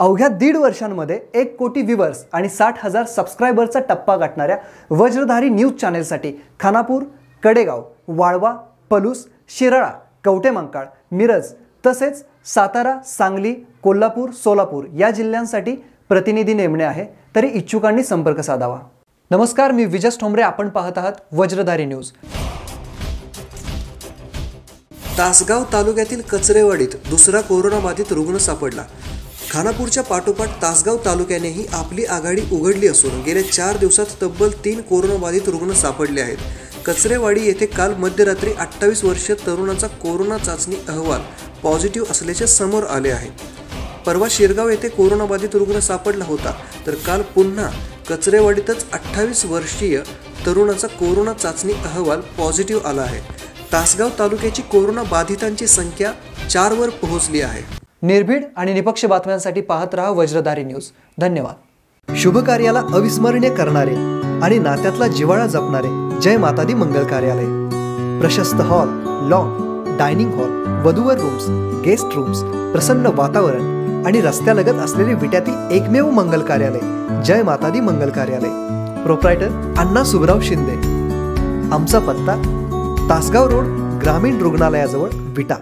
अवघ्या 1.5 वर्षांमध्ये 1 कोटी व्ह्यूअर्स आणि 60,000 सबस्क्राइबरचा टप्पा गाठणाऱ्या वज्रधारी न्यूज चॅनलसाठी खानापुर, कड़ेगाव, वाळवा, पळूस, शिरळा, कवटेमंकाळ, मिरज़ तसेच सातारा, सांगली, कोल्हापूर, सोलापुर या जिल्ह्यांसाठी प्रतिनिधी नेमणे आहे, तरी इच्छुकांनी संपर्क साधावा। नमस्कार, मी विजय ठोंबरे, आपण पाहत आहात वज्रधारी न्यूज। तासगाव तालुक्यातील कचरेवाडीत दुसरा कोरोनाबाधित रुग्ण सापडला। खानापूरच्या पाठोपाठ तासगाव तालुक्यानेही आपली आघाडी उघडली असून गेल्या 4 दिवसात तब्बल 3 कोरोनाबाधित रुग्ण सापडले आहेत। कचरेवाडी येथे काल मध्यरात्री 28 वर्षीय तरुणाचा कोरोना चाचणी अहवाल पॉझिटिव्ह असल्याचे समोर आले आहे। परवा शिरगाव येथे कोरोनाबाधित रुग्ण सापडला होता, तर काल पुन्हा कचरेवाडीतच 28 वर्षीय तरुणाचा कोरोना चाचणी अहवाल पॉझिटिव्ह आला आहे। तासगाव तालुक्याची कोरोना बाधितांची संख्या 4 वर पोहोचली आहे। निर्भीड आणि निपक्ष बातम्यांसाठी पाहत रहा वज्रधारी न्यूज। धन्यवाद। शुभ कार्याला अविस्मरणीय करणारे आणि नात्यातला जिव्हाळा जपणारे जय माता दी मंगल कार्यालय। प्रशस्त हॉल, लॉन, डायनिंग हॉल, वधूवर रूम्स, गेस्ट रूम्स, प्रसन्न वातावरण आणि रस्त्यालगत असलेले विट्यातील एकमेव मंगल कार्यालय जय माता दी मंगल कार्यालय। प्रोप्रायटर अन्ना सुबराव शिंदे। आमचा पत्ता तासगाव रोड, ग्रामीण रुग्णालयाजवळ, विटा।